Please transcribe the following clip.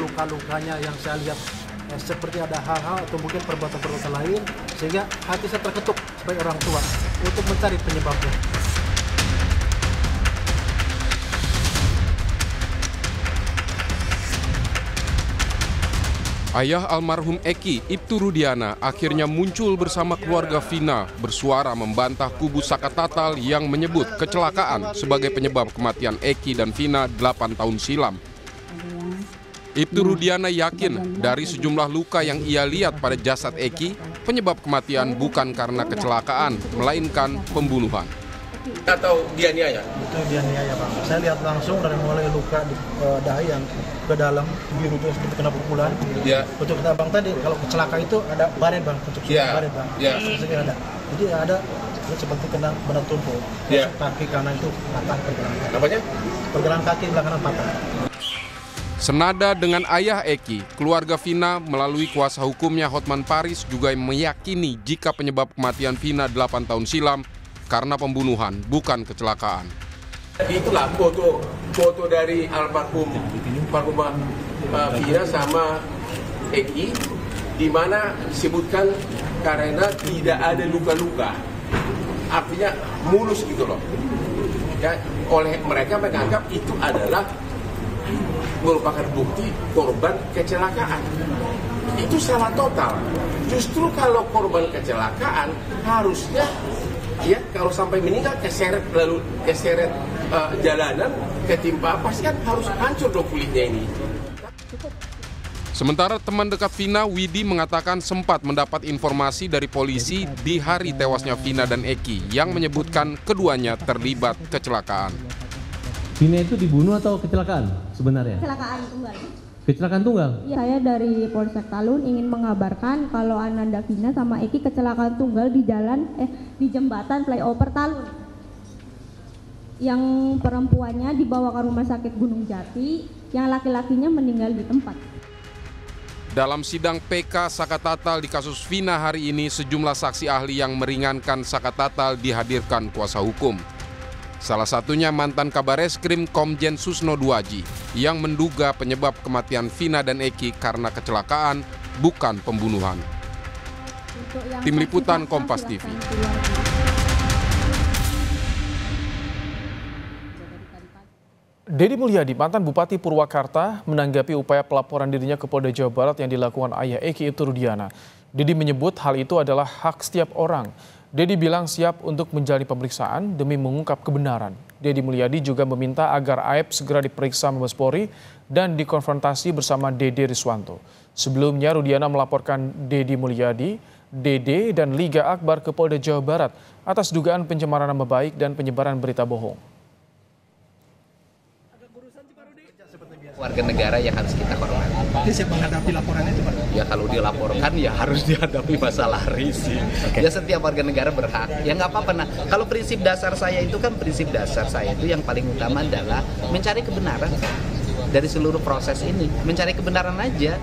luka-lukanya yang saya lihat seperti ada hal-hal atau mungkin perbuatan-perbuatan lain, sehingga hati saya terketuk sebagai orang tua untuk mencari penyebabnya. Ayah almarhum Eky, Iptu Rudiana, akhirnya muncul bersama keluarga Vina bersuara membantah kubu Saka Tatal yang menyebut kecelakaan sebagai penyebab kematian Eky dan Vina 8 tahun silam. Iptu Rudiana yakin dari sejumlah luka yang ia lihat pada jasad Eky, penyebab kematian bukan karena kecelakaan, melainkan pembunuhan. Atau dianiaya? Itu dianiaya, Bang. Saya lihat langsung dari mulai luka di dahi yang ke dalam, biru itu seperti kena pukulan. Ya. Untuk kita Bang tadi, kalau kecelakaan itu ada baret, Bang. Untuk ya. Baret, Bang. Ya. Ada. Jadi ada seperti kena benda tumpul. Ya. Kaki kanan itu patah pergelangan. Apanya? Pergelangan kaki belah kanan patah. Senada dengan ayah Eky, keluarga Vina melalui kuasa hukumnya Hotman Paris juga meyakini jika penyebab kematian Vina 8 tahun silam karena pembunuhan, bukan kecelakaan. Itulah foto dari almarhumah Vina sama Eky, di mana disebutkan karena tidak ada luka-luka, artinya mulus gitu loh. Ya, oleh mereka menganggap itu adalah merupakan bukti korban kecelakaan. Itu salah total. Justru kalau korban kecelakaan harusnya ya, kalau sampai meninggal keseret lalu keseret jalanan ketimpa, pasti kan harus hancur dong kulitnya ini. Sementara teman dekat Vina, Widi, mengatakan sempat mendapat informasi dari polisi di hari tewasnya Vina dan Eky yang menyebutkan keduanya terlibat kecelakaan. Vina itu dibunuh atau kecelakaan sebenarnya? Kecelakaan tunggal. Kecelakaan tunggal? Ya, saya dari Polsek Talun ingin mengabarkan kalau Ananda Vina sama Eky kecelakaan tunggal di jalan di jembatan flyover Talun. Yang perempuannya dibawa ke rumah sakit Gunung Jati, yang laki-lakinya meninggal di tempat. Dalam sidang PK Saka Tatal di kasus Vina hari ini, sejumlah saksi ahli yang meringankan Saka Tatal dihadirkan kuasa hukum. Salah satunya mantan Kabareskrim Komjen Susno Duaji yang menduga penyebab kematian Vina dan Eky karena kecelakaan, bukan pembunuhan. Tim Liputan Kompas TV. Dedi Mulyadi, mantan Bupati Purwakarta, menanggapi upaya pelaporan dirinya ke Polda Jawa Barat yang dilakukan ayah Eky, Iptu Rudiana. Dedi menyebut hal itu adalah hak setiap orang. Dedi bilang siap untuk menjalani pemeriksaan demi mengungkap kebenaran. Dedi Mulyadi juga meminta agar Aep segera diperiksa Mabes Polri dan dikonfrontasi bersama Dedi Riswanto. Sebelumnya Rudiana melaporkan Dedi Mulyadi, Dedi dan Liga Akbar ke Polda Jawa Barat atas dugaan pencemaran nama baik dan penyebaran berita bohong. Warga negara yang harus kita hormati. Dia siap menghadapi laporannya itu, Pak? Ya kalau dilaporkan ya harus dihadapi masalah risih. Okay. Ya setiap warga negara berhak. Ya nggak apa-apa. Nah, kalau prinsip dasar saya itu kan yang paling utama adalah mencari kebenaran dari seluruh proses ini. Mencari kebenaran aja.